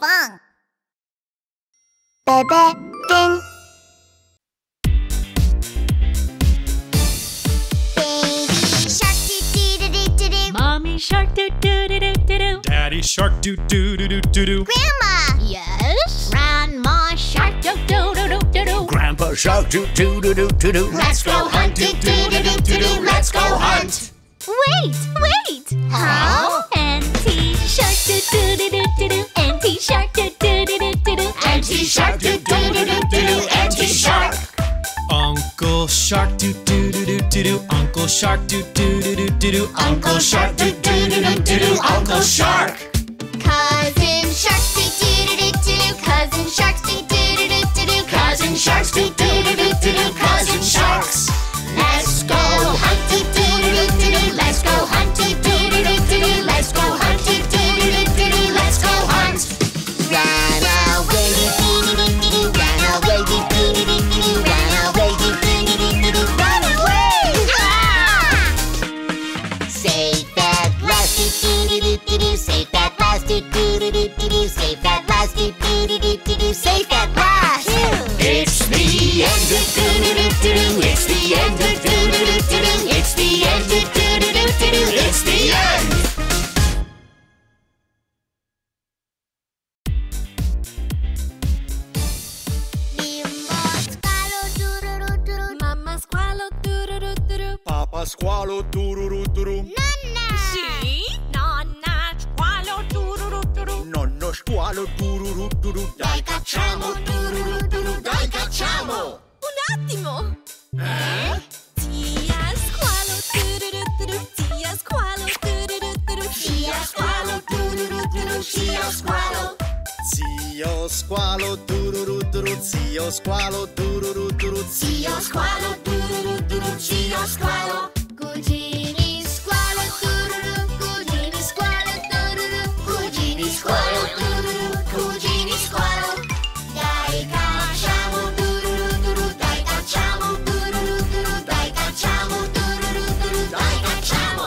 bang. Bebe, ding. Baby shark, do-do-do-do-do. Mommy shark, do-do-do-do-do. Daddy shark, do-do-do-do-do. Grandma. Yes? Grandma shark, do-do-do-do-do. Grandpa shark, do-do-do-do-do. Let's go hunt, do-do-do-do-do. Let's go hunt. Wait, wait! How? Anti-shark do-do-do-do-do. Anti-shark do-do-do-do-do. Anti-shark do-do-do-do-do. Anti-shark. Uncle shark do-do-do-do-do. Uncle shark do-do-do-do-do. Uncle shark do-do-do-do-do. Uncle shark. Cousin shark do-do-do-do-do. Cousin sharks do-do-do-do-do. Cousin sharks do-do-do-do-do. Cousin sharks. Let's go hunt do-do-do-do-do. Let's go hunt do-do-do-do-do. Let's go hunt do-do-do-do-do. Let's go hunt. Run away do-do-do-do-do. Run away do-do-do-do-do. Run away do-do-do-do-do. Run away! Yeah! Save that last do-do-do-do-do. Save that last do-do-do-do-do. Save that last do-do-do-do-do. Save that last. It's the end do-do-do-do-do. It's the end do-do-do-do-do. It's the end do-do-do-do-do. It's the end. Bimbo squalo do-do-do-do-do. Mamma squalo do-do-do-do-do. Papa squalo do-do-do-do-do. Nonna. Sì? Nonna squalo do-do-do-do-do. Nonno squalo do-do-do-do-do. Dai cacciamo do-do-do-do-do. Dai cacciamo. Un attimo. Eh? Tia squalo, do-do-do-do-do. Tia squalo, do-do-do-do-do. Tia squalo. Zio squalo, do-do-do-do-do. Zio squalo, do-do-do-do-do. Zio squalo, do-do-do-do-do. Zio squalo. Cugini squalo, do-do-do. Cugini squalo, do-do-do. Cugini squalo, do-do-do. Cugini squalo. Dai cacciamo, do-do-do-do-do. Dai cacciamo, do-do-do-do-do. Dai cacciamo, do-do-do-do-do. Dai cacciamo.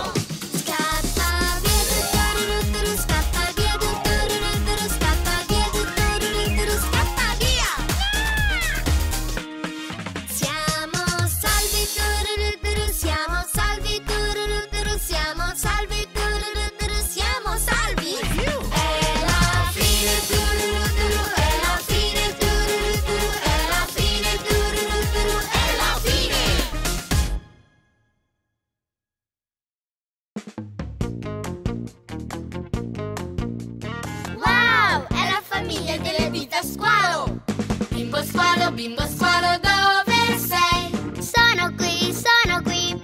Bimbo squalo, dove sei? Sono qui,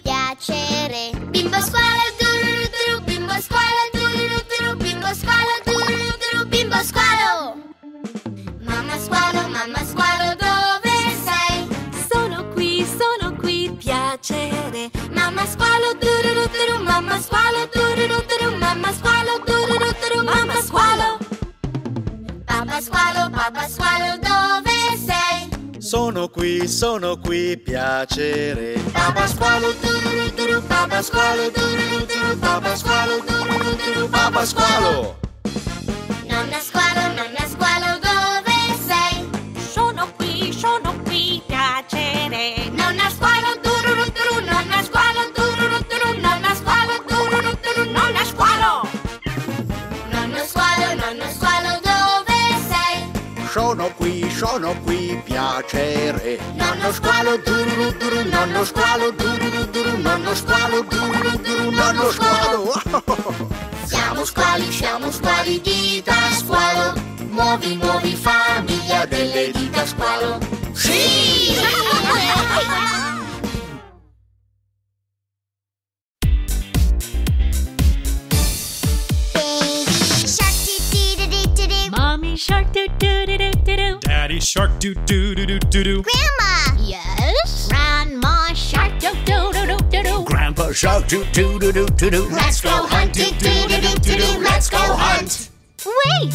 piacere. Bimbo squalo, tururuturu, bimbo squalo, tururuturu, bimbo squalo, tururuturu, bimbo squalo. Mamma squalo, dove sei? Sono qui, piacere. Mamma squalo, tururuturu, mamma squalo, tururuturu, mamma squalo. Papa squalo, dove sei? Sono qui, piacere. Papa squalo, tururuturu, papa squalo, tururuturu, papa squalo, tururuturu, papa squalo. Nonna squalo, dove sei? Sono qui, piacere. Nonna squalo, tururuturu, nonna squalo, tururuturu, nonna squalo. Nonno squalo, dove sei? Sono qui, piacere. Nonno squalo, duru-duru, nonno squalo, duru-duru, nonno squalo, duru-duru, nonno squalo. Siamo squali, dita squalo. Muovi, famiglia delle dita squalo. Sì! Shark do do do do do do. Daddy shark do do do do do do. Grandma. Yes. Grandma shark do do do do do do. Grandpa shark do do do do do do. Let's go hunt do do do do do do. Let's go hunt. Wait.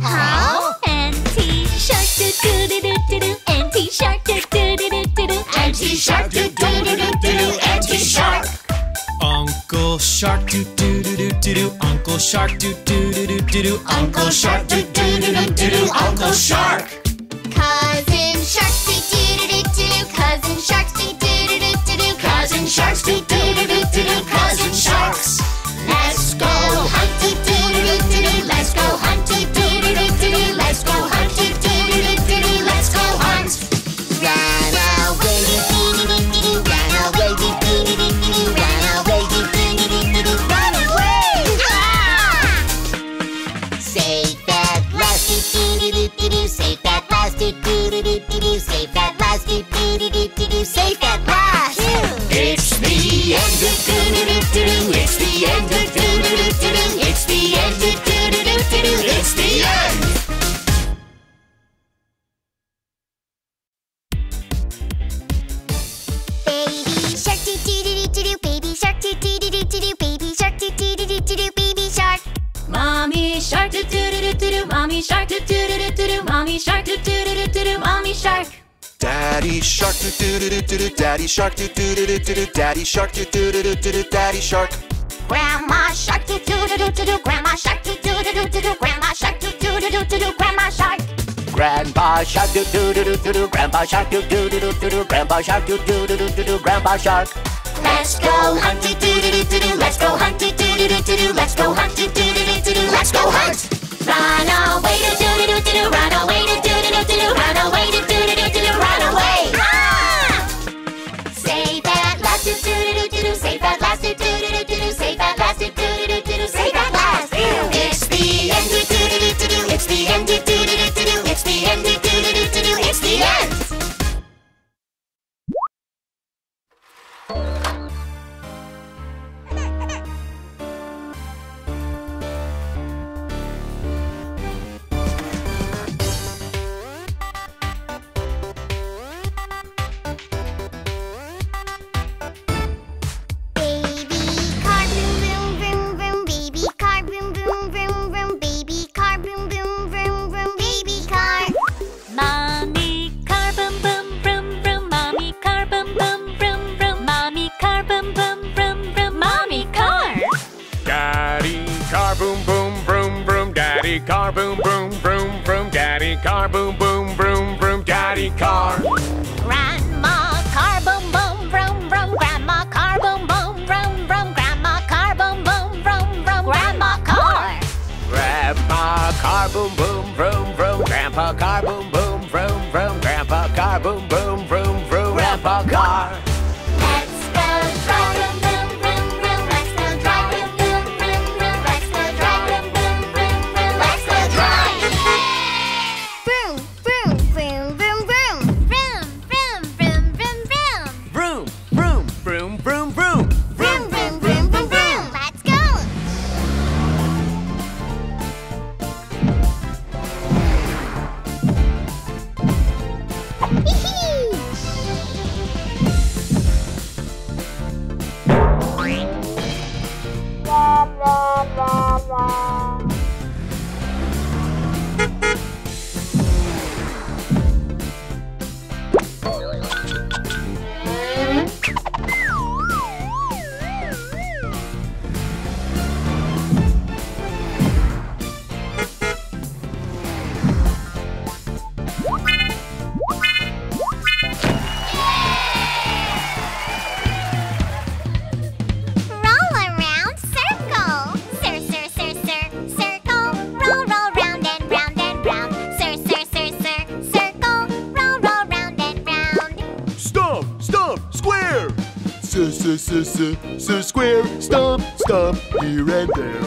How? Auntie shark do do do do do do. Auntie shark do do do do do. Auntie shark do do do do do. Auntie shark. Uncle shark do do do do do. Uncle Uncle Shark, do do do do do do. Uncle Shark, do do do do do do. Uncle Shark. Cousin Shark, do do do do do do. Cousin Shark, do do do do do. Cousin Sharks, do do do do do do. Cousin Sharks. Let's go hunt, do do do do do. Let's go hunt, do do do do do. Let's go hunt, do do do do do. Let's go hunt. Run away, do do do do do. Run away, do do do do do. Run away, do do do do do. Run away. Save that last, do do do do do. Save that last, do do do do do. Save that last, do do do do do. Save that last. It's the end, do do do do do. It's the end, do do do do do. It's the end, do do do do do. It's the end. Baby Shark, do do do do do. Baby Shark, do do do do do. Baby Shark, do do do do do. Baby Shark. Mommy Shark, do do do do do. Mommy Shark, do do do do do. Mommy Shark, do do do do do. Mommy Shark. Daddy Shark, do do do do do. Daddy Shark, do do do do do. Daddy Shark, do do do do do. Daddy Shark. Grandma Shark, do do do do do. Grandma Shark, do do do do do. Grandma Shark, do do do do do. Grandma Shark. Grandpa Shark, do do do do do. Grandpa Shark, do do do do do. Grandpa Shark, do do do do do. Grandpa Shark. Let's go hunt, do do do do do. Let's go hunt, do do do do do. Let's go hunt, do do do do do. Let's go hunt. Run away, do do do do do. Run away, do do do do do. Run away, do do do do do. Run away. Say that last, do do do do. Say that last, do do do do. Say that last, do do do do. Say that last. It's the end, do do do do. It's the end, do do do do. It's the end, do do do do. It's the end. Car, boom, boom, boom, boom, daddy car, boom, boom, boom, boom, daddy car. Grandma car, boom, boom, boom, boom, grandma car, boom, boom, boom, boom, grandma car, boom, boom, boom, boom, grandma car. Grandma car, boom, boom, boom, boom, grandpa car, boom, boom, boom, boom, grandpa car, boom, boom, boom, boom, grandpa car. Square, stomp, stomp, here and there.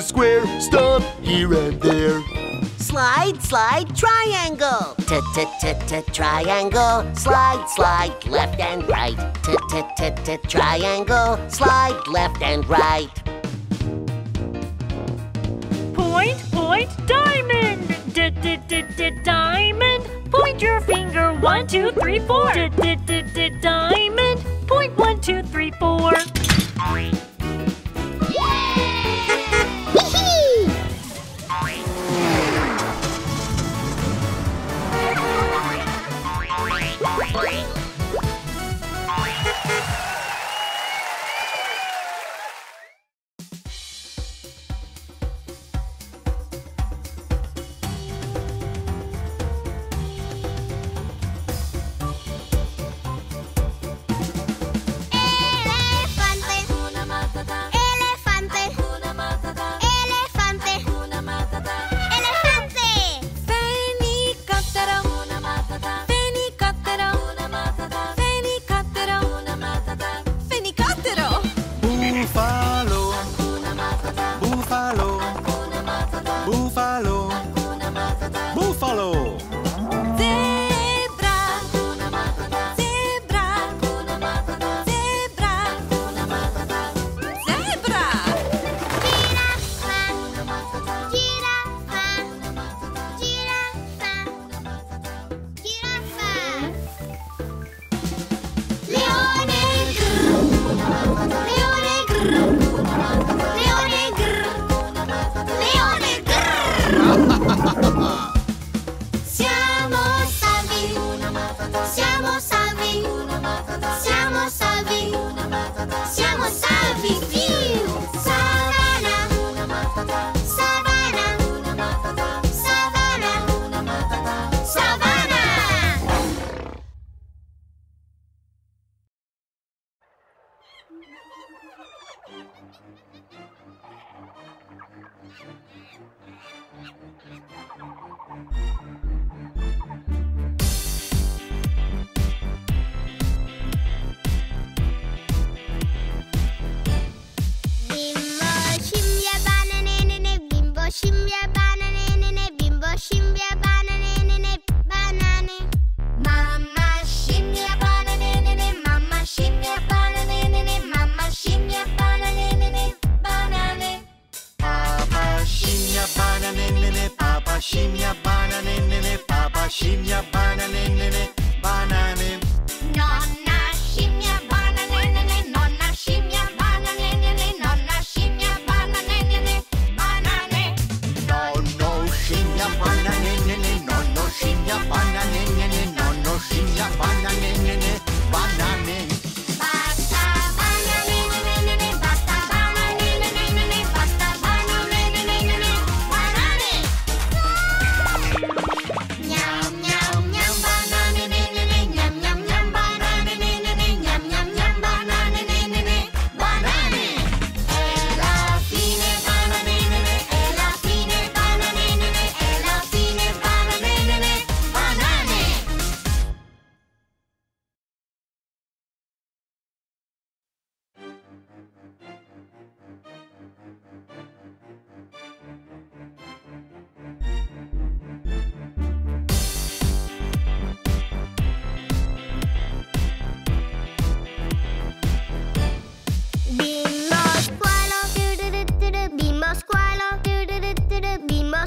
Square, stomp, here and there. Slide, slide, triangle. Triangle, slide, slide, left and right. Triangle, slide, left and right. Point, point, diamond. Diamond. Point your finger, 1, 2, 3, 4. Diamond. Point 1, 2, 3, 4. Siamo salvi, più! Savana! Savana! Savana! Savana! Scimmia, banane, nene, bimbo, scimmia, banane, nene, banane. Mamma scimmia, banane, nene, mamma scimmia, banane, nene, mamma scimmia, banane, nene, banane. Papa scimmia, banane, nene, papa scimmia, banane, nene, papa scimmia, banane, nene, banane. Nonna scimmia, banane, nene, nonna scimmia, banane, nene, nonna scimmia, banane, nene. Scimmia, banane, nene, nonno, scimmia, banane, nene, banane. Basta, banane, nene, basta, banane, nene, basta, banane, nene, banane. Miau, miau, miau, banane, nene, miam, miam, miam, banane, nene, miam, miam, miam, banane, nene, banane. È la fine, banane, nene, è la fine, banane, nene, è la fine, banane. Bimbo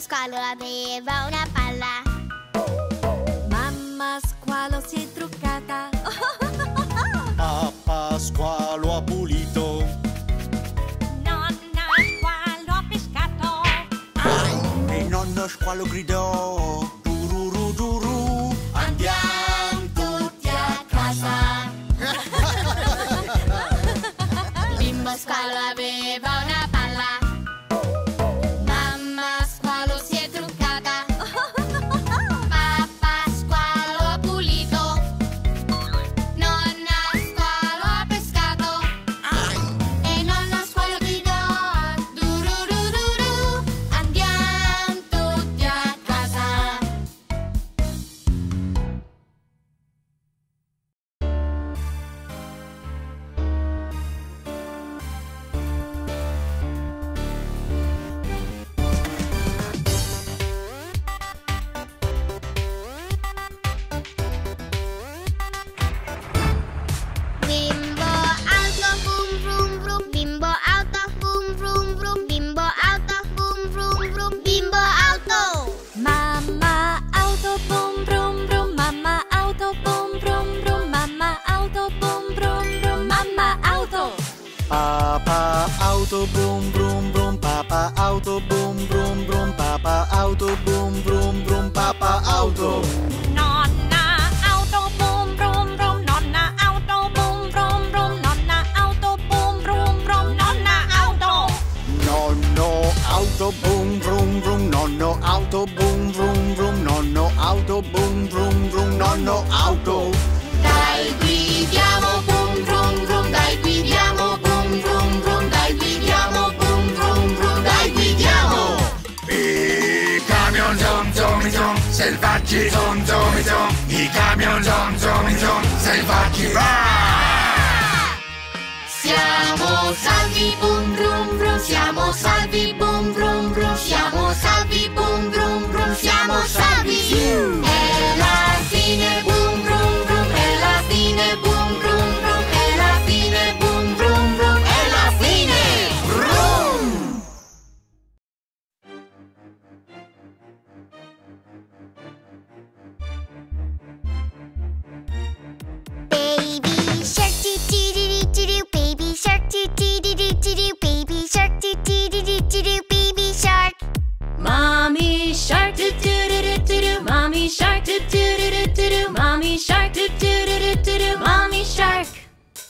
Squalo aveva una palla. Mamma Squalo squalo gridò Tururururu, andiamo tutti a casa. Bimbo Squalo aveva una palla. Mamma Squalo si è truccata. Papà Squalo ha pulito. Nonna Squalo ha pescato. E nonno Squalo gridò Tururururu, andiamo tutti a casa. Bimbo auto, vroom vroom vroom. Bimbo auto, vroom vroom vroom. Bimbo auto, vroom vroom vroom. Bimbo auto. Mamma auto, vroom vroom vroom. Mamma auto, vroom vroom vroom. Mamma auto, vroom vroom vroom. Mamma auto. Papa auto, vroom vroom vroom. Papa auto, vroom vroom vroom. Papa auto, vroom vroom vroom. Papa auto. Nonna auto, vroom vroom vroom. Nonna auto, vroom vroom vroom. Nonna auto, vroom vroom vroom. Nonna auto. Nonno auto, vroom vroom vroom. Nonno auto, vroom vroom vroom. Nonno auto, vroom vroom vroom. Nonno auto. Dai guidiamo, vroom vroom vroom. Dai guidiamo, vroom vroom vroom. Dai guidiamo, vroom vroom vroom. Dai guidiamo. I camion zom zom zom, selvaggi zom zom zom. I camion zom zom zom, selvaggi. Rah! Siamo salvi, vroom vroom vroom. Siamo salvi, vroom vroom vroom. Siamo salvi, vroom vroom vroom. Siamo salvi. È la fine, vroom vroom vroom. È la fine, vroom vroom vroom. È la fine, vroom vroom vroom. È la fine, vroom. Baby shark doo doo doo doo doo. Baby shark doo doo doo doo doo. Baby shark doo doo doo doo doo. Baby shark. Mommy shark doo doo doo doo doo. Mommy shark doo doo doo doo doo. Mommy shark doo doo doo doo doo. Mommy shark.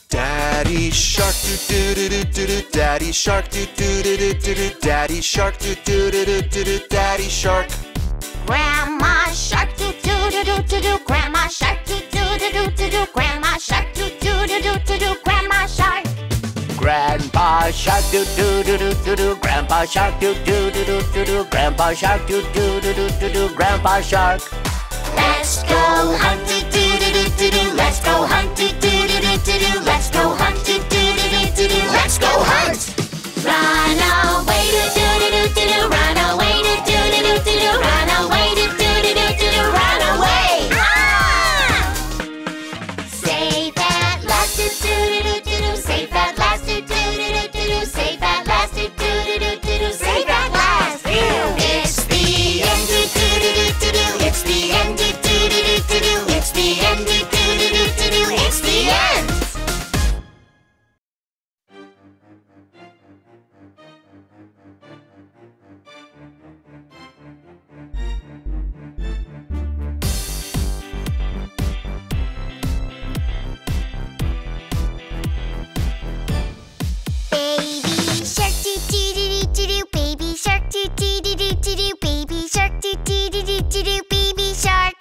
Daddy shark doo doo doo doo doo. Daddy shark doo doo doo doo doo. Daddy shark doo doo doo doo doo. Daddy shark. Grandma shark doo doo doo doo doo doo. Grandma shark doo doo doo doo doo doo. Grandma shark doo doo doo doo doo doo. Grandma shark. Grandpa shark doo doo doo doo doo doo. Grandpa shark doo doo doo doo doo doo. Grandpa shark doo doo doo doo doo doo. Grandpa shark. Let's go hunting doo doo doo doo doo. Let's go hunting doo doo doo doo doo. Let's go hunting doo doo doo doo doo. Let's go hunt. Run away to doo doo doo doo doo. Run away to doo doo doo doo doo. Run away to doo doo doo doo doo. Run away. Safe at last to doo doo doo doo doo. Safe at last. Safe at last, do do do do do. Safe at last. It's the end, do do do do do. It's the end, do do do do do. It's the end, do do do do do. It's the end. Baby shark doo doo doo doo doo doo. Baby shark doo doo doo doo doo doo. Baby shark.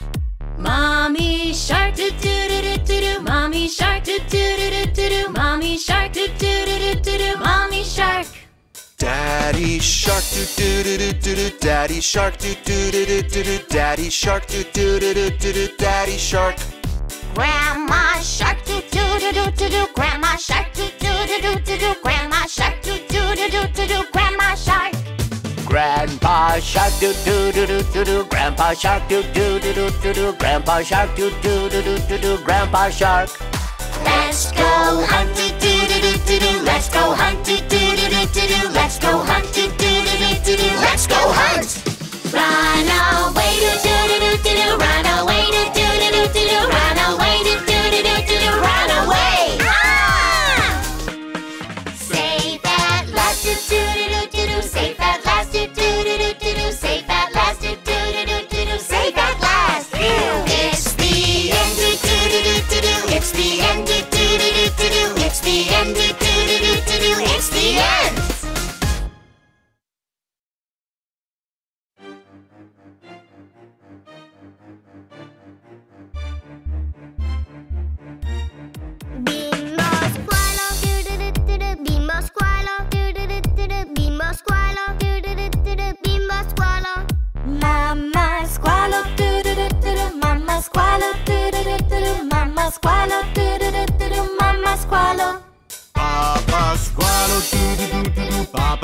Mommy shark doo doo doo doo doo. Mommy shark doo doo doo doo doo. Mommy shark doo doo doo doo doo. Mommy shark. Daddy shark doo doo doo doo doo. Daddy shark doo doo doo doo doo. Daddy shark doo doo doo doo doo. Daddy shark. Grandma shark doo doo doo doo doo. Grandma shark doo doo doo doo doo. Grandma shark doo doo doo doo doo. Grandma shark. Grandpa shark doo doo doo doo doo. Grandpa shark doo doo doo doo doo. Grandpa shark doo doo doo doo doo. Grandpa shark. Let's go hunting doo doo doo doo. Let's go hunting doo doo doo doo. Let's go hunting doo doo doo doo. Let's go hunt. Run away doo doo doo doo doo. Run away doo doo doo doo doo. Run away doo doo doo doo doo. Run away. Safe at last doo doo doo doo. Safe at last doo doo doo doo. Safe at last doo doo.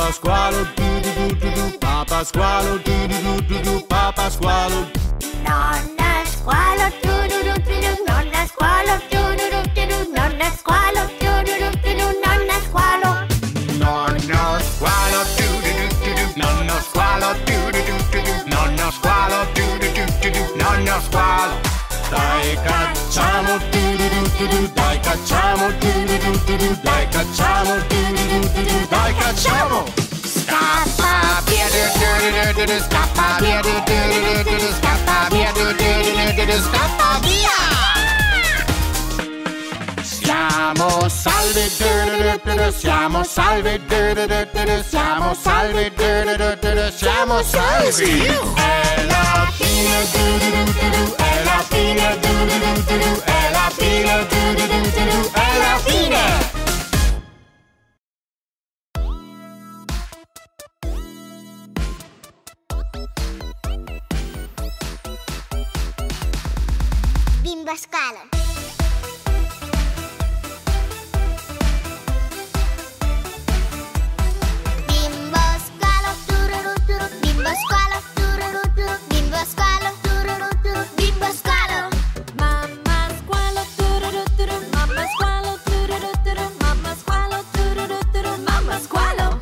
Papa Squalo, doo doo doo doo doo. Papa Squalo, doo doo doo doo doo. Papa Squalo. Nonna Squalo, doo doo doo doo doo. Nonna Squalo, doo doo doo doo doo. Nonna Squalo, doo doo doo doo doo. Nonna Squalo. Nonna Squalo, doo doo doo doo. Nonna Squalo, doo doo doo doo. Nonna Squalo, doo doo doo doo. Nonna Squalo. Dai cacciamo, doo doo doo doo. Dai cacciamo, doo doo doo doo. Dai cacciamo, doo doo doo doo. Dai cacciamo. Scappa via, do do do do, scappa via, do do do do, scappa via, do do do, scappa via. Siamo salvi, do do do, siamo salvi, do do, siamo salvi, do, siamo salvi. È la fine, do, è la fine, do, è la fine, do, è la fine. Bimbo Squalo. Bimbo Squalo, tururu turu. Bimbo Squalo, tururu turu. Bimbo Squalo, tururu turu. Bimbo Squalo. Mamma Squalo, tururu turu. Mamma Squalo, tururu turu. Mamma Squalo, tururu turu. Mamma Squalo.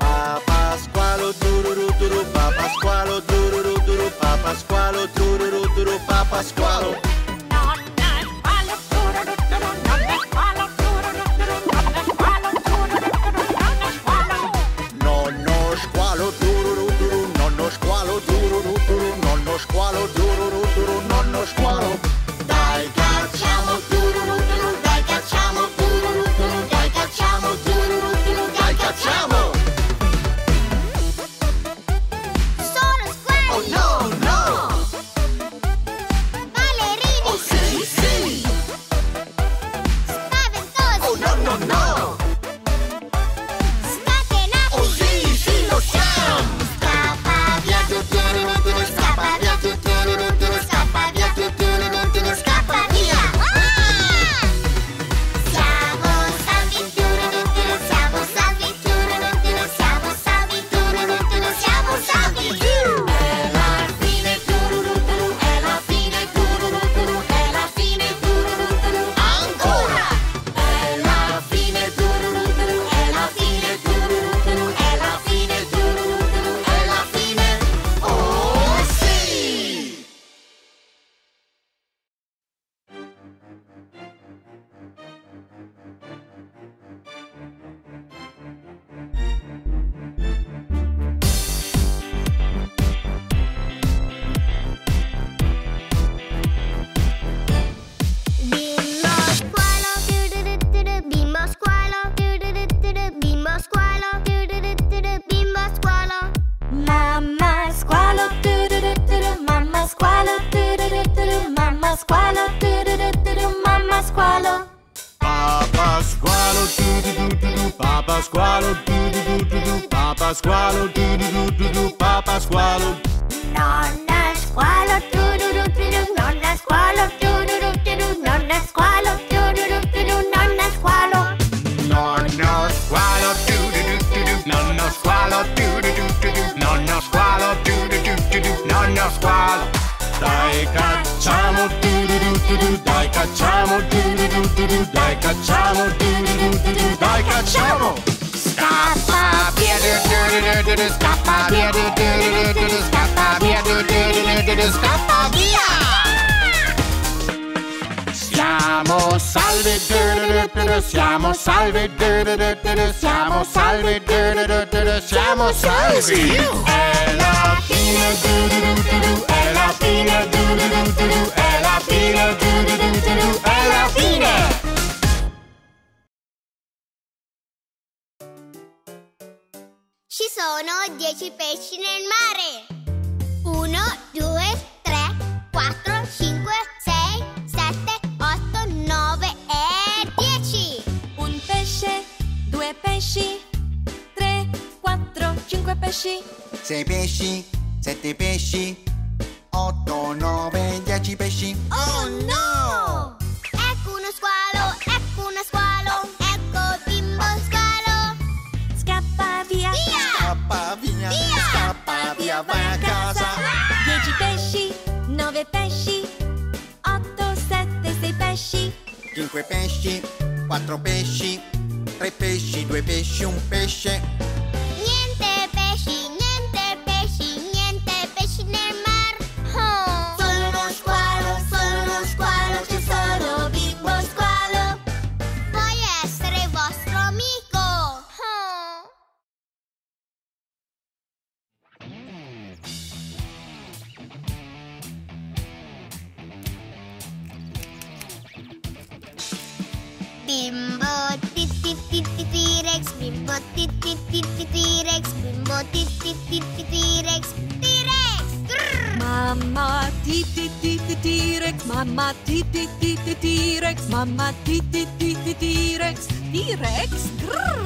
Papa Squalo, tururu turu. Papa Squalo, tururu turu. Papa Squalo, tururu turu. Papa Squalo. Squalo, tururu, turu, nonno squalo. Dai cacciamo, tururu, turu, dai cacciamo, tururu, turu, dai cacciamo, tururu, turu, dai cacciamo. Sono squali. Oh no, no. Ballerini. Oh sì, sì. Spaventosi. Oh no, no, no. Scatenati. Oh sì, sì, lo siamo. Scappa via, tururu, turu, scappa via. Siamo salvi, siamo salvi, siamo salvi. È la fine, è la fine, è la fine, è la fine. Ci sono 10 pesci nel mare. 3, 4, 5, 6, 7, 8, 9 e 10. 6 pesci, 7 pesci, 8, 9, 10 pesci. Oh no! Ecco uno squalo, ecco uno squalo. Ecco Bimbo Squalo. Scappa via! Via! 5 pesci, 4 pesci, 3 pesci, 2 pesci, 1 pesce. Niente pesci, niente pesci, niente pesci nel mar. Oh. Solo uno squalo, c'è solo Bimbo Squalo. Voglio essere vostro amico. Oh. Bimbo ti ti ti ti T-Rex, Bimbo ti ti ti ti T-Rex, Bimbo ti ti ti ti T-Rex, T-Rex. Mamma ti ti ti ti T-Rex, mamma ti ti ti ti T-Rex, mamma ti ti ti ti T-Rex, T-Rex.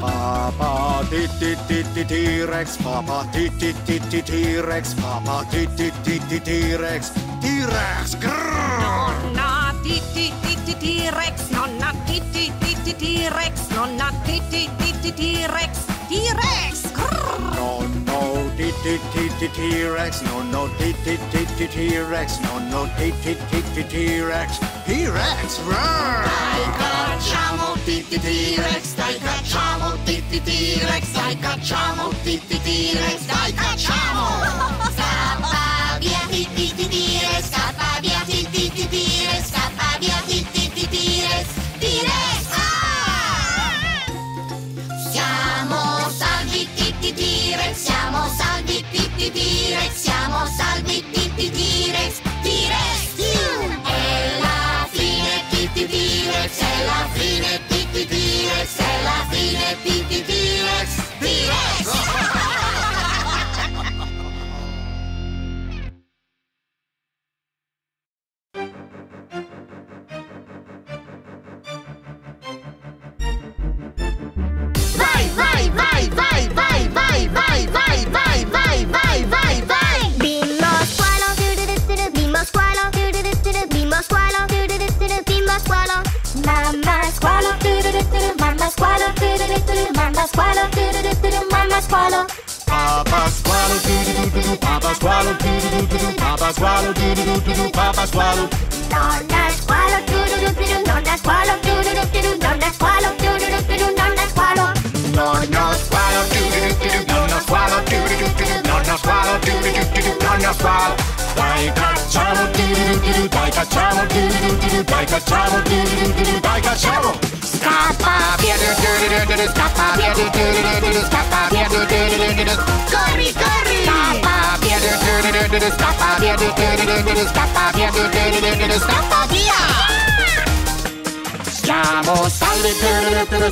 Papa ti ti ti ti T-Rex, papa ti ti ti ti T-Rex, papa ti ti ti ti T-Rex, T-Rex. Nonna ti ti ti ti T-Rex, nonna ti ti ti T-Rex, nonna ti ti ti T-Rex, T-Rex. Nonno ti ti ti T-Rex, nonno ti ti ti T-Rex, nonno ti ti ti T-Rex, T-Rex. Dai cacciamo ti ti T-Rex, dai cacciamo ti ti T-Rex, dai cacciamo ti ti T-Rex, dai cacciamo. Scappa via ti ti T-Rex, scappa via ti ti T-Rex, scappa via ti ti T-Rex, T-Rex. Siamo salvi T T-Rex, siamo salvi T T-Rex, T-Rex. È la fine T T-Rex, è la fine T T-Rex, è la fine T T-Rex, T-Rex.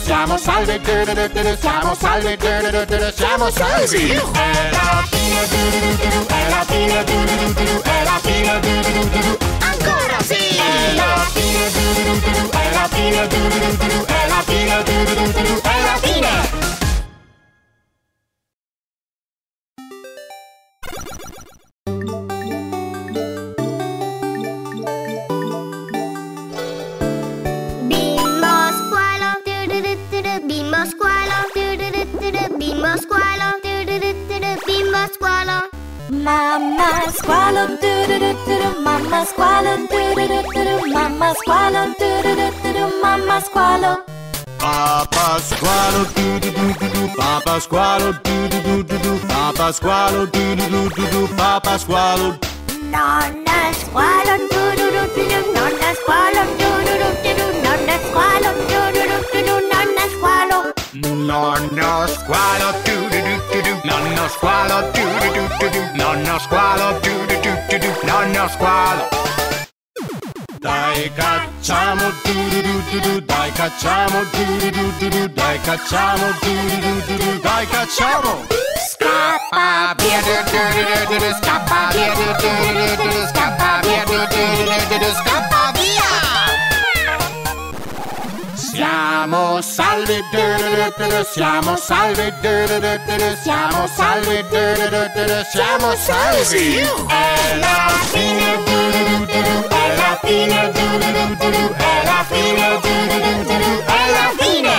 Siamo salvi, siamo salvi, siamo salvi. È la fine, è la fine, è la fine, ancora sì. È la fine, è la fine, è la fine, è la fine. Mamma squalo, mamma squalo, mamma squalo, mamma squalo. Papa squalo, papa squalo, papa squalo, papa squalo. Nonna squalo, nonna squalo, nonna squalo, nonna squalo. Nonna squalo, nonna squalo, nonna squalo, nonna squalo. Dai cacciamo, dai cacciamo, dai cacciamo, dai cacciamo. Scappa via, scappa via, scappa via, scappa via. Siamo salvi, siamo salvi, siamo salvi, siamo salvi. È la fine, è la fine, è la fine, è la fine.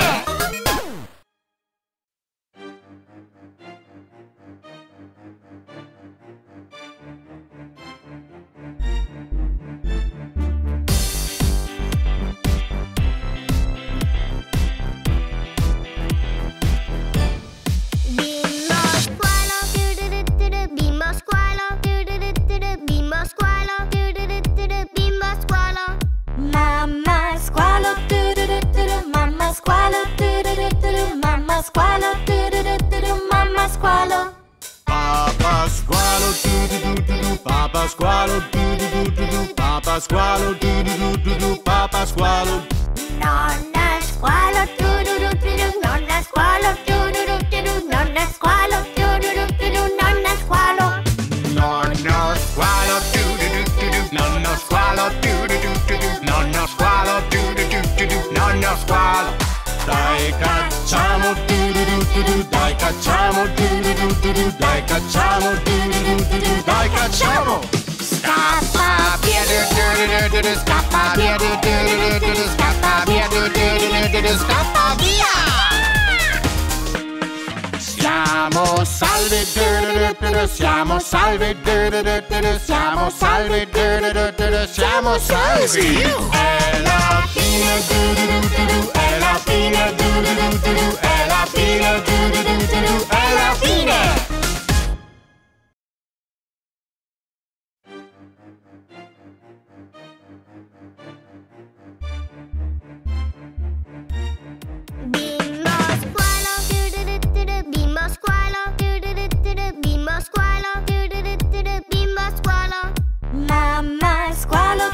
do Papa Squalo, do Papa Squalo, do Papa Squalo. Nonna Squalo, do Nonna Squalo, do Nonna Squalo, do Nonna Squalo. Nonna Squalo, do Nonna Squalo, do Nonna Squalo, do Nonna Squalo. Dai cacciamo, dai cacciamo, dai cacciamo, dai cacciamo. Scappa via, scappa via, scappa via, scappa via. Siamo salve, siamo salve, siamo salve, siamo salvi. È la fine, è la fine, è la fine, è la fine. Bimbo squalo, bimbo squalo, bimbo squalo. Mamma squalo,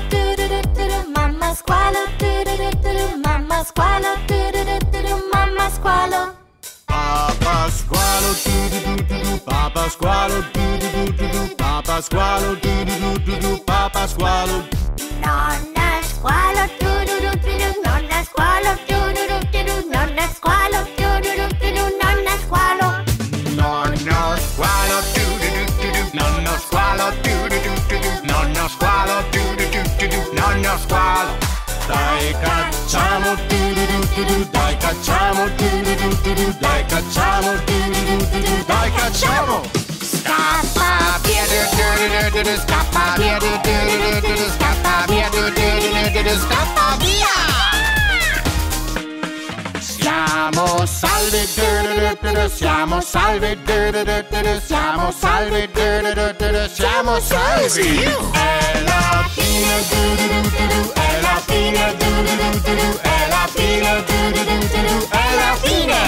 mamma squalo, mamma squalo, mamma squalo. Papa squalo, papa squalo, papa squalo, papa squalo. Nonna squalo, nonna squalo, nonna squalo, nonna squalo. Nonna squalo, nonna squalo, nonna squalo, nonna squalo. Dai cacciamo, dai cacciamo, dai cacciamo, dai cacciamo. Scappa via, scappa via, scappa via, scappa via. Siamo salve, siamo salve, siamo salve, siamo salvi. È la fine, è la fine, è la fine, è la fine.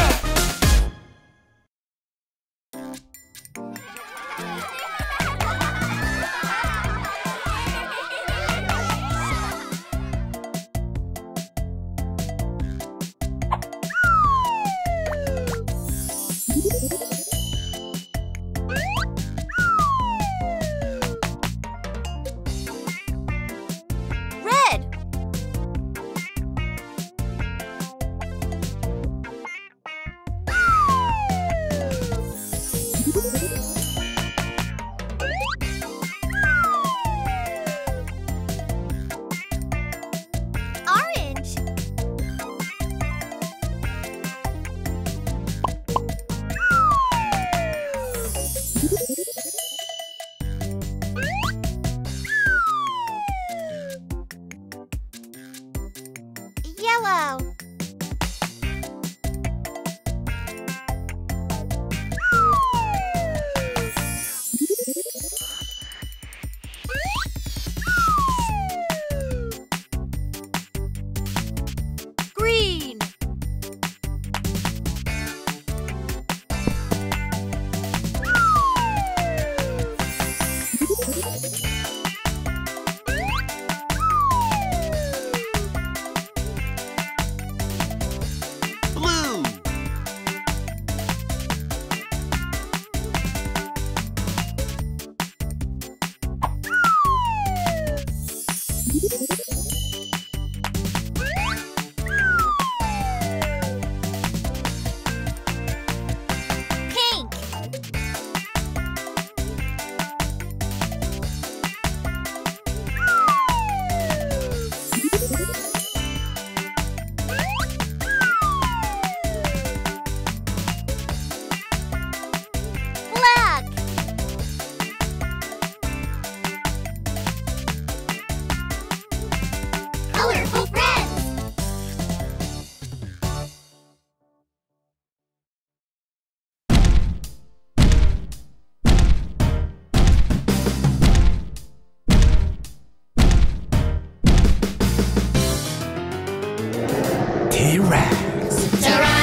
Tyrannosaurus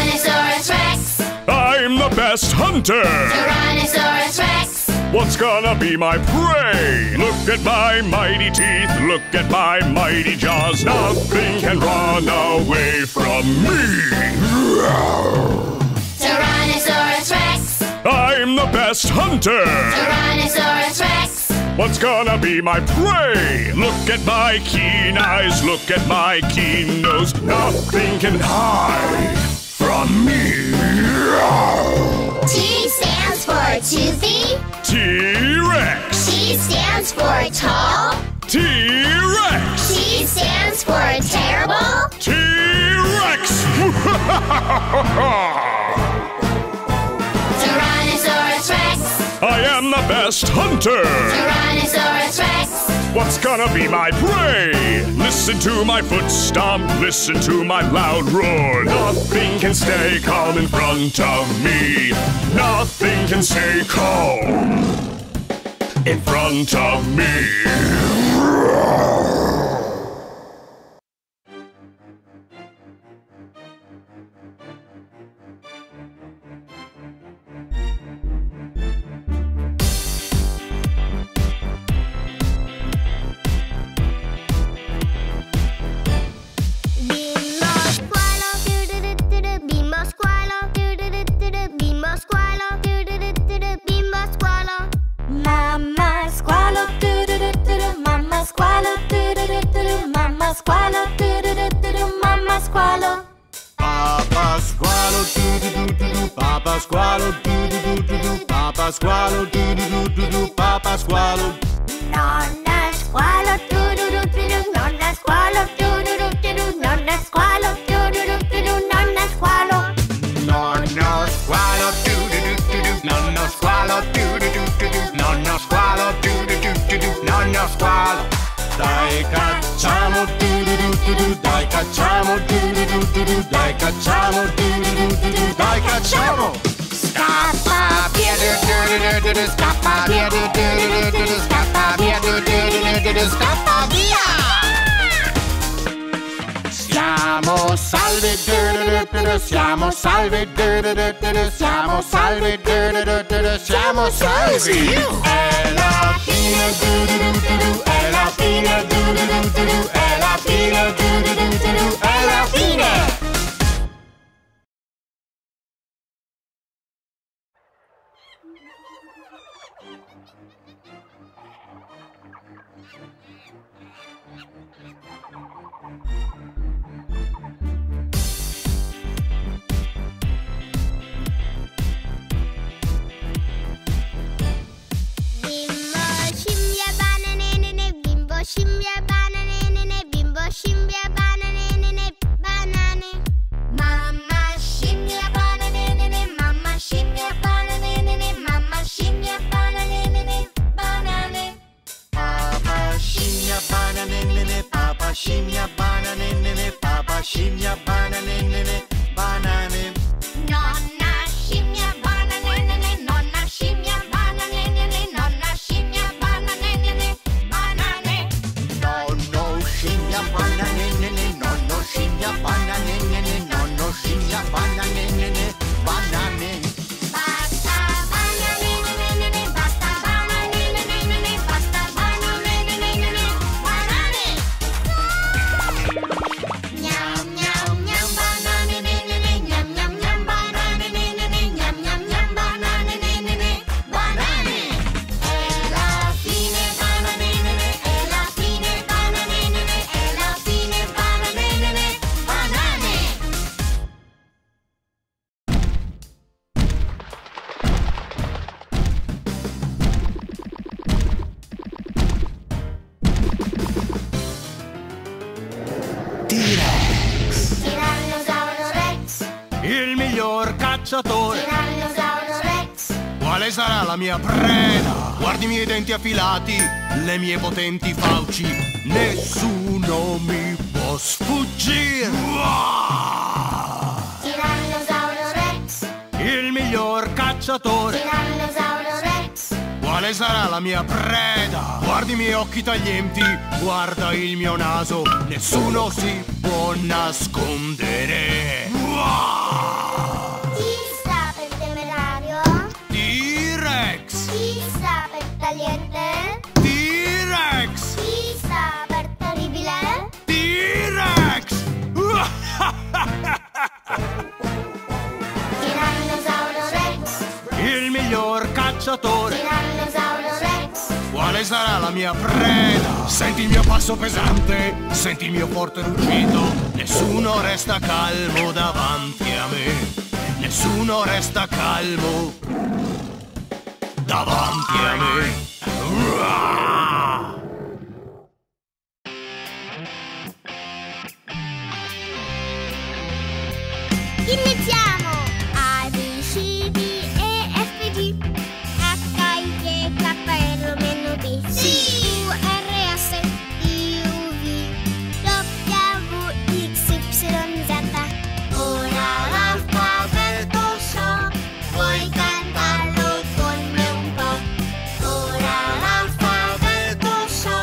Rex! I'm the best hunter! Tyrannosaurus Rex! What's gonna be my prey? Look at my mighty teeth, look at my mighty jaws. Nothing can run away from me. Tyrannosaurus Rex! I'm the best hunter! Tyrannosaurus Rex! What's gonna be my prey? Look at my keen eyes, look at my keen nose. Nothing can hide from me. T stands for toothy. T-Rex. T stands for tall. T-Rex. T stands for terrible. T-Rex. Tyrannosaurus Rex. I am the best hunter. Tyrannosaurus Rex. What's gonna be my prey? Listen to my foot stomp, listen to my loud roar. Nothing can stay calm in front of me. Nothing can stay calm in front of me. Squalo, do do do do do, Papa Squalo, do do do do do, Papa Squalo. Nonna Squalo, do do do do do, Nonna Squalo, do do do do do, Nonna Squalo, do do do do do, Nonna Squalo. Nonna Squalo, do do do do do, Nonna Squalo, do do do do do, Nonna Squalo, do do do do do, Nonna Squalo. Dai cacciamo, do do do do do, dai cacciamo, do do do do do, dai cacciamo, do do do do, dai cacciamo. Scappa via, do do do do, scappa via, do do do do, scappa via, do do do, scappa via. Siamo salvi, do do, siamo salvi, do, siamo salvi, do, siamo salvi. È la fine, do, è la fine, do, è la fine, do, è la fine. Scimmia, banane, bimbo, scimmia, banane, banane. Mamma scimmia, banane, mamma scimmia, banane, mamma scimmia, banane, banane. Papa scimmia, banane, papa scimmia, banane, papa scimmia, banane, banane. Nonna scimmia, banane, nonna scimmia, banane, nonna scimmia, banane, banane. Scimmia, banane, nonno, scimmia, banane, banane. Basta banane, basta banane, basta banane, banane. Miau, miau, miau, banane, miau, miau, miau, banane, miau, miau, miau, banane, banane. È la fine, banane, è la fine, banane, è la fine, banane. Tyrannosaurus Rex. Quale sarà la mia preda? Guardi i miei denti affilati, le mie potenti fauci. Nessuno mi può sfuggire. Tyrannosaurus Rex. Il miglior cacciatore. Tyrannosaurus Rex. Quale sarà la mia preda? Guardi i miei occhi taglienti, guarda il mio naso. Nessuno si può nascondere. Chi sta cacciatore, Tyrannosaurus Rex. Quale sarà la mia preda? Senti il mio passo pesante, senti il mio forte ruggito. Nessuno resta calmo davanti a me. Nessuno resta calmo davanti a me. Iniziamo! A, B, C, D, E, F, G H, I, J, K, L, M, N, P C, U, R, S, I, U, V W, X, Y, Z. Ora l'alfabeto so, vuoi cantarlo con me un po'? Ora l'alfabeto so,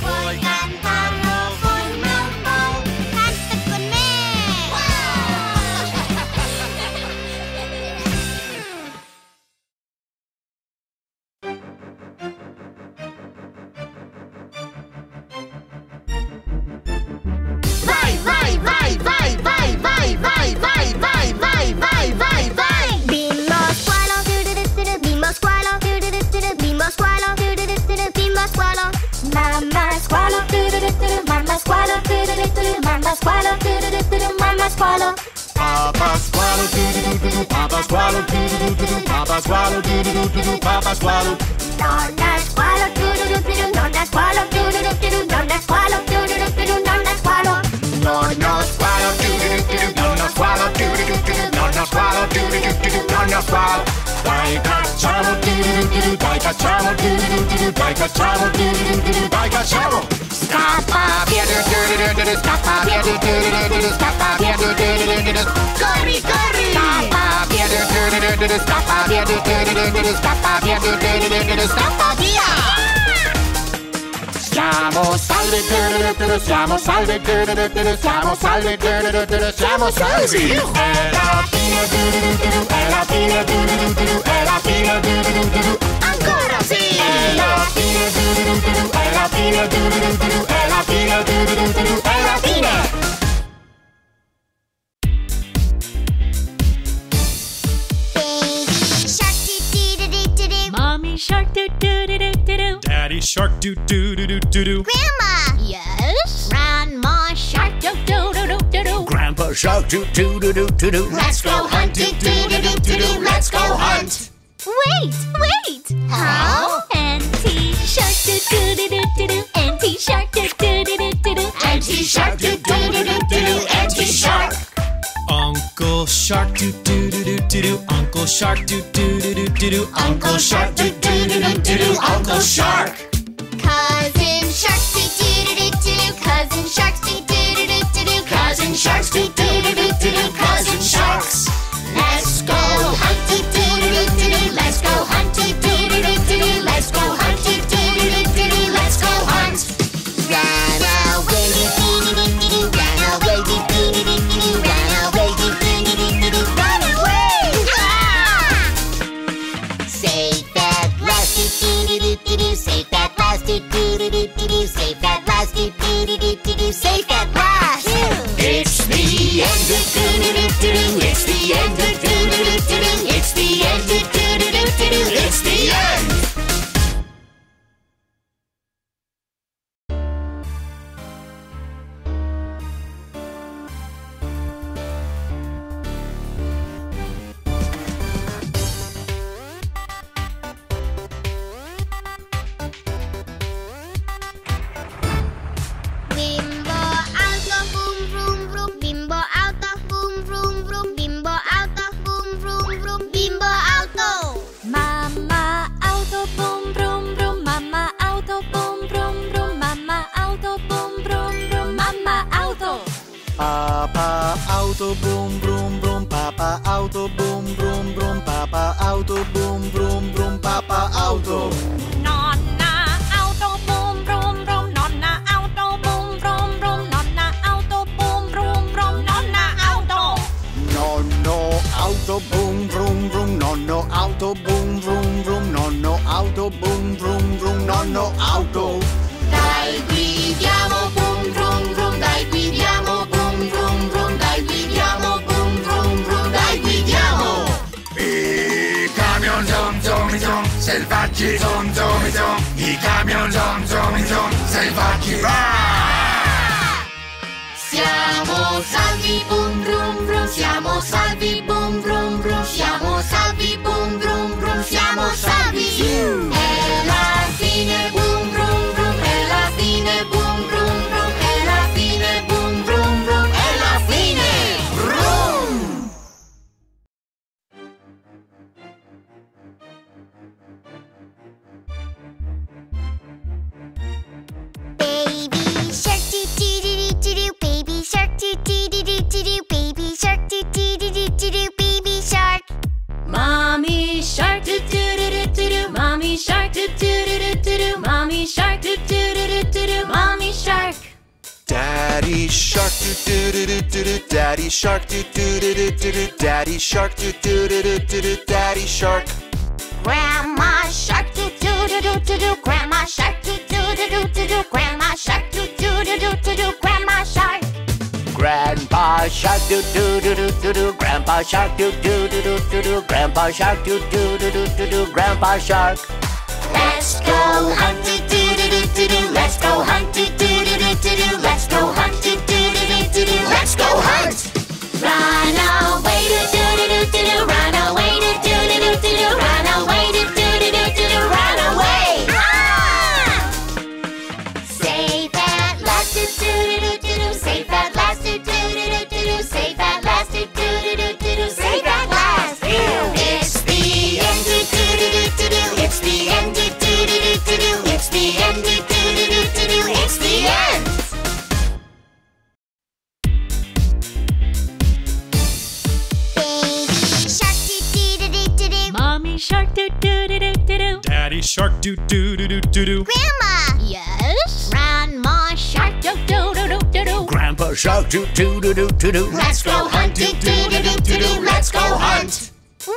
vuoi cantarlo con me un po'? Canta con me! Wow! Corri, corri! Scappa via, scappa via, scappa via, scappa via! Siamo salvi, siamo salvi, siamo salvi, siamo salvi! È la fine, è la fine, è la fine, ancora sì! È la fine, è la fine, è la fine, è la fine! Shark doo doo doo doo doo. Daddy shark doo doo doo doo doo doo. Grandma. Yes. Grandma shark doo doo doo doo doo doo. Grandpa shark doo doo doo doo doo doo. Let's go hunt doo doo doo doo doo doo. Let's go hunt. Wait, wait. How? Auntie shark doo doo doo doo doo. Auntie shark doo doo doo doo doo. Auntie shark doo doo doo doo doo. Auntie shark. Uncle shark doo doo doo doo doo. Uncle shark doo doo doo doo doo. Uncle shark doo doo doo doo doo. Uncle shark. Cousin shark doo doo doo doo. Cousin shark doo doo doo doo. Cousin sharks doo doo doo doo. Cousin sharks. Let's go hunt doo doo doo doo. Let's go hunt doo doo doo doo. Let's go hunt doo doo doo doo. Let's go hunt. Run away doo doo doo doo. Run away doo doo doo doo. Run away doo doo doo doo. Safe at last, do do do do do do. Safe at last, do do do do do do. Safe at last. It's the end, do do do do do. It's the end, do do do do do. It's the end, do do do do do. It's the end. selvaggi. Zoom, zoom, zoom, i camion zoom, zoom, zoom, selvaggi. Siamo salvi, boom, brum, brum. Siamo salvi, boom, brum, brum. Siamo salvi, boom, brum, brum. Siamo salvi. È la fine, boom, brum, brum. È la fine, boom, brum, brum. È la fine, boom, brum, brum. È la fine, brum. Baby shark, doo doo doo doo doo. Baby shark, doo doo doo doo doo. Baby shark, doo doo doo doo doo. Baby shark. Mommy shark, doo doo doo doo doo. Mommy shark, doo doo doo doo doo. Mommy shark, doo doo doo doo doo. Mommy shark. Daddy shark, doo doo doo doo doo. Daddy shark, doo doo doo doo doo. Daddy shark, doo doo doo doo doo. Daddy shark. Grandma shark, doo doo doo doo doo. Grandma shark, doo doo doo doo doo. Grandma shark, doo doo doo doo doo. Grandma shark. Grandpa shark, doo doo doo doo doo. Grandpa shark, doo doo doo doo doo. Grandpa shark, doo doo doo doo doo. Grandpa shark. Let's go hunt, doo doo doo doo doo. Let's go hunt, doo doo doo doo doo. Let's go hunt, doo doo doo doo doo. Let's go hunt. Run away, doo doo doo doo doo. Run away, doo doo doo doo doo. Run away, doo doo doo doo doo. Run away. Save at last, doo doo doo doo doo. Save at last, doo doo doo doo doo. Save at last, doo doo doo doo doo. Save at last. It's the end, doo doo doo doo doo. It's the end, doo doo doo doo doo. It's the end, doo doo doo doo doo. It's the end. Shark doo doo doo doo doo. Daddy shark doo doo doo doo doo. Grandma. Yes. Grandma shark doo doo doo doo doo. Grandpa shark doo doo doo doo doo. Let's go hunt, doo doo doo doo doo. Let's go hunt.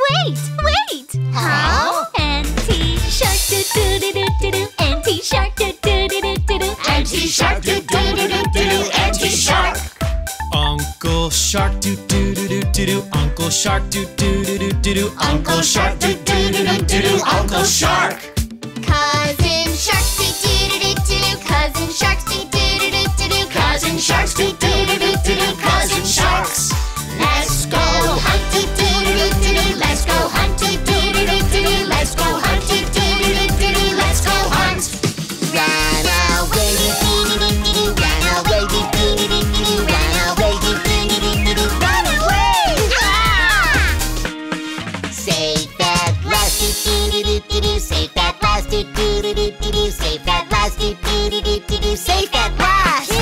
Wait, wait. Huh? Auntie shark doo doo doo doo doo. Auntie shark doo doo doo doo doo. Auntie shark doo doo doo doo doo. Auntie shark. Uncle shark doo doo doo doo doo. Uncle shark doo doo doo doo doo. Uncle shark doo doo doo doo doo. Uncle shark. Cousin shark doo doo doo doo doo. Cousin shark doo doo doo doo doo. Cousin sharks doo doo doo doo doo. Cousin sharks. Let's go hunt doo doo doo doo doo. Let's go hunt doo doo doo doo doo. Let's go hunt doo doo doo doo doo. Let's go hunt. Run away doo doo doo doo doo. Run away doo doo doo doo doo. Safe at last, doo doo doo doo doo doo. Safe at last, doo doo doo doo doo. Safe at last.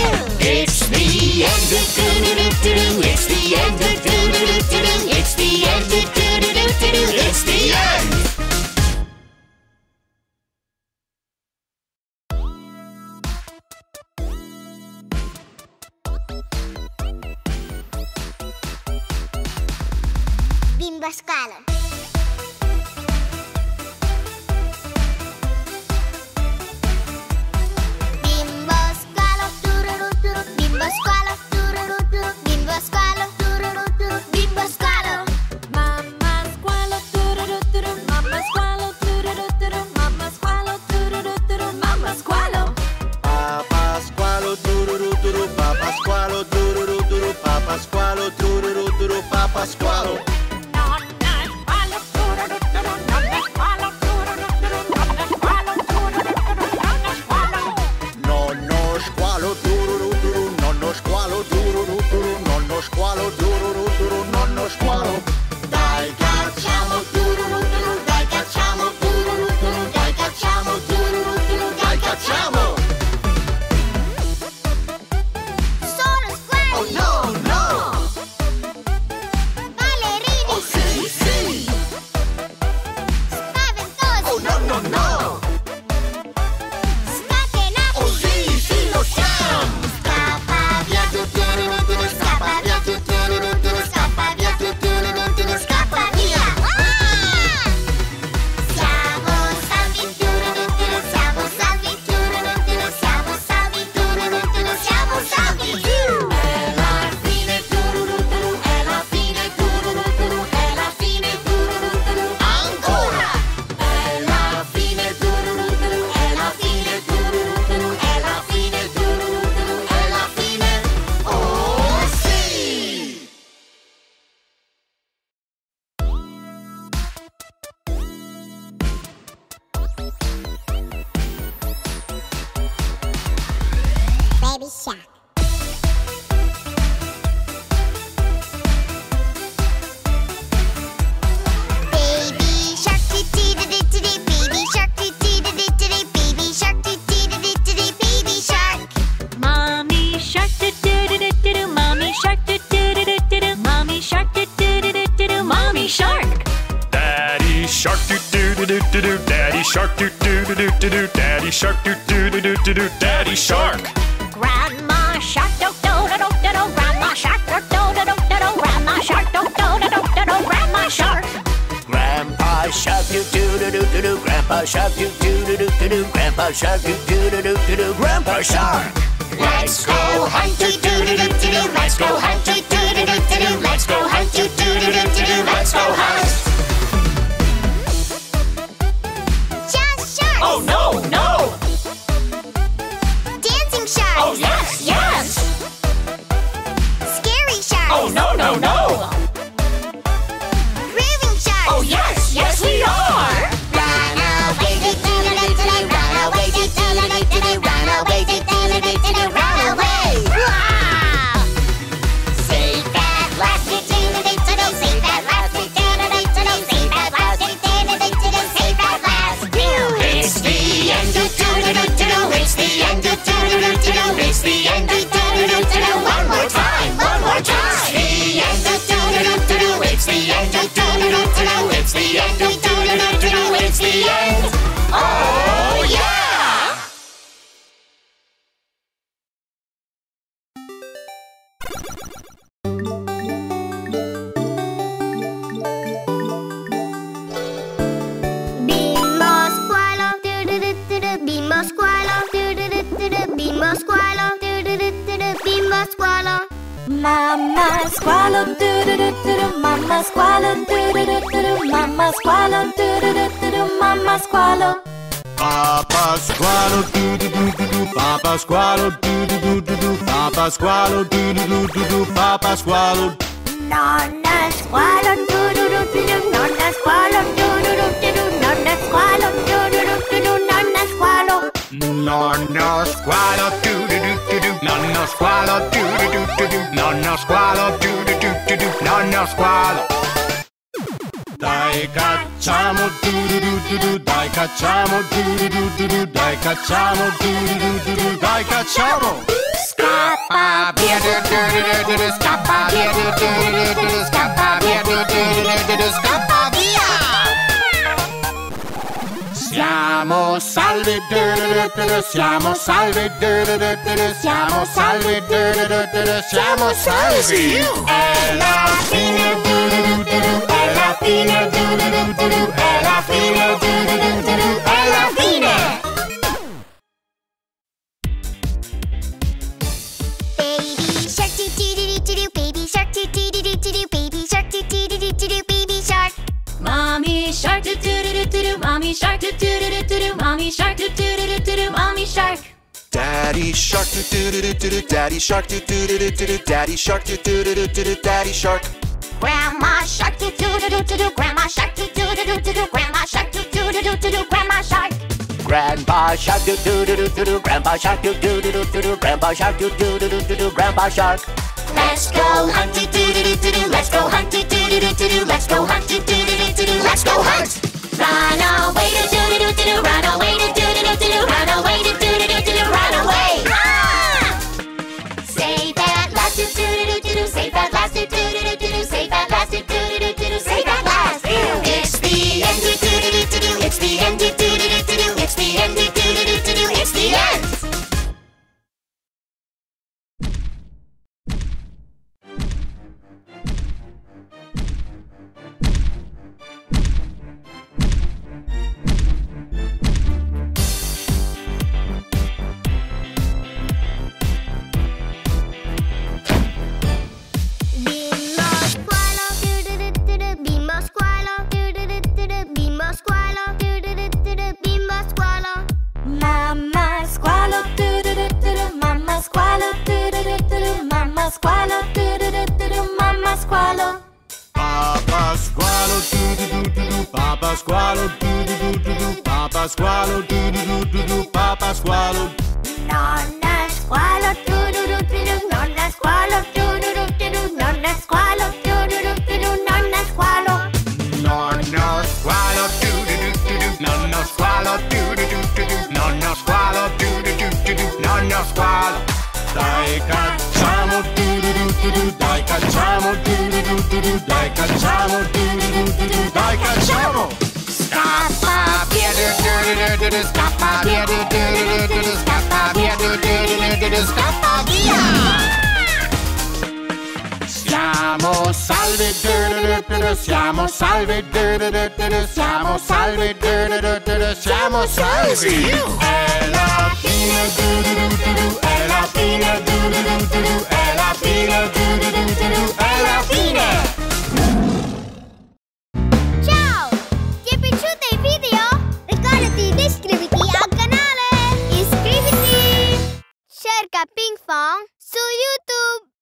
It's the end, doo doo doo doo doo. It's the end, doo doo doo doo doo. It's the end, doo doo doo doo doo. It's the end. Bimbo Squalo. Papa Squalo, doo doo doo doo, Papa Squalo. Knock knock, shark doo doo doo doo doo doo, daddy shark doo doo doo doo doo doo, daddy shark doo doo doo doo doo doo, daddy shark. Grandma shark doo doo doo doo doo, grandma shark doo doo doo doo, grandma shark doo doo doo doo, grandma shark. Grandpa shark doo doo doo doo doo, grandpa shark doo doo doo doo doo, grandpa shark doo doo doo doo doo, grandpa shark. Let's go hunty doo doo doo doo, let's go hunty doo doo doo doo, let's go hunty doo doo doo doo, let's go hunt. Oh no, no! Dancing sharks! Oh yes, yes! Scary sharks! Oh no, no, no! Grooving sharks! Oh yes, yes we are! Run away today, run away today, run away today, run away! Save that last day today, save that last day today, save that last day today, save that last day. It's the end of do-do-do-do-do, it's the end of do-do-do-do-do, it's the end of do-do-do-do-do, one more time, it's the end of do-do-do-do-do, it's the end of do-do-do-do-do, it's the end of do-do-do-do-do, it's the end, oh yeah! Bimbo Squalo, do-do-do-do-do, Bimbo Squalo, do-do-do-do-do, Bimbo Squalo, do-do-do-do-do, Bimbo Squalo. Mama Squalo, do-do-do-do-do, Mama Squalo, do-do-do-do-do, Mama Squalo, do-do-do-do-do, Mama Squalo. Papa Squalo, do-do-do-do-do, Papa Squalo, do-do-do-do-do, Papa Squalo, do-do-do-do-do, Papa Squalo. Nonna Squalo, do-do-do-do-do, Nonna Squalo, do-do-do-do-do, Nonna Squalo, do-do-do-do-do, Nonna Squalo. Nonna Squalo, do-do-do-do-do, Nonna Squalo, do-do-do-do-do, Nonna Squalo, do-do-do-do-do, Nonna Squalo. Dai cacciamo du du du du du, dai cacciamo du du du du du, dai cacciamo du du du du, dai cacciamo. Scappa via du du du du, scappa via du du du, scappa via du du du, scappa via. Siamo salvi du du du, siamo salvi du du, siamo salvi du, siamo salvi. È la fine du. È la fine, du-du-du-du-du, è la fine, du-du-du-du-du, è la fine! Baby shark, do-do-do-do-do, baby shark, do-do-do-do-do, baby shark, do-do-do-do-do, baby shark. Mommy shark, do-do-do-do-do, mommy shark, do-do-do-do-do, mommy shark, do-do-do-do-do, mommy shark. Daddy shark, do-do-do-do-do, daddy shark, do-do-do-do-do, daddy shark, do-do-do-do-do, daddy shark. Grandma shark, do do do do do, grandma shark, do do do do do, grandma shark, do do do do do, grandma shark. Grandpa shark, do do do do do, grandpa shark, do do do do do, grandpa shark, do do do do do, grandpa shark. Let's go hunt, do do do do, let's go hunt, do do do do, let's go hunt, do do do do, let's go hunt. Run away, do do do do, run away, do do do do, run away, do do do do, run away. Save that last, do do do do, save that last, do do. It's the end, do do do do do. It's the end, do do do do do. It's the end. Bimbo Squalo, do do do do do. Bimbo Squalo, do do do do do. Bimbo Squalo. Mama Squalo, do do do do do. Mama Squalo, do do do do do. Mama Squalo, do do do do do. Mama Squalo. Papa Squalo, do do do do. Papa Squalo, do do do do. Papa Squalo, do do do do. Papa Squalo. Nonna Squalo, do do do do. Nonna Squalo, do do do do. Nonna Squalo, do do do do. Nonna Squalo. Nonna Squalo, do do do do. Nonna Squalo, do do do. Nonna Squalo, do do do do do, Nonna Squalo. Dai cacciamo, do do do do, dai cacciamo, do do do do, dai cacciamo, do do do do, dai cacciamo. do do stop body, do do do do stop body, do do do do stop body. Siamo salvi, do do siamo salvi, do do siamo salvi, do siamo salvi. È la fine, do è la fine, do è la fine, do è la fine. Ping Fong, su YouTube.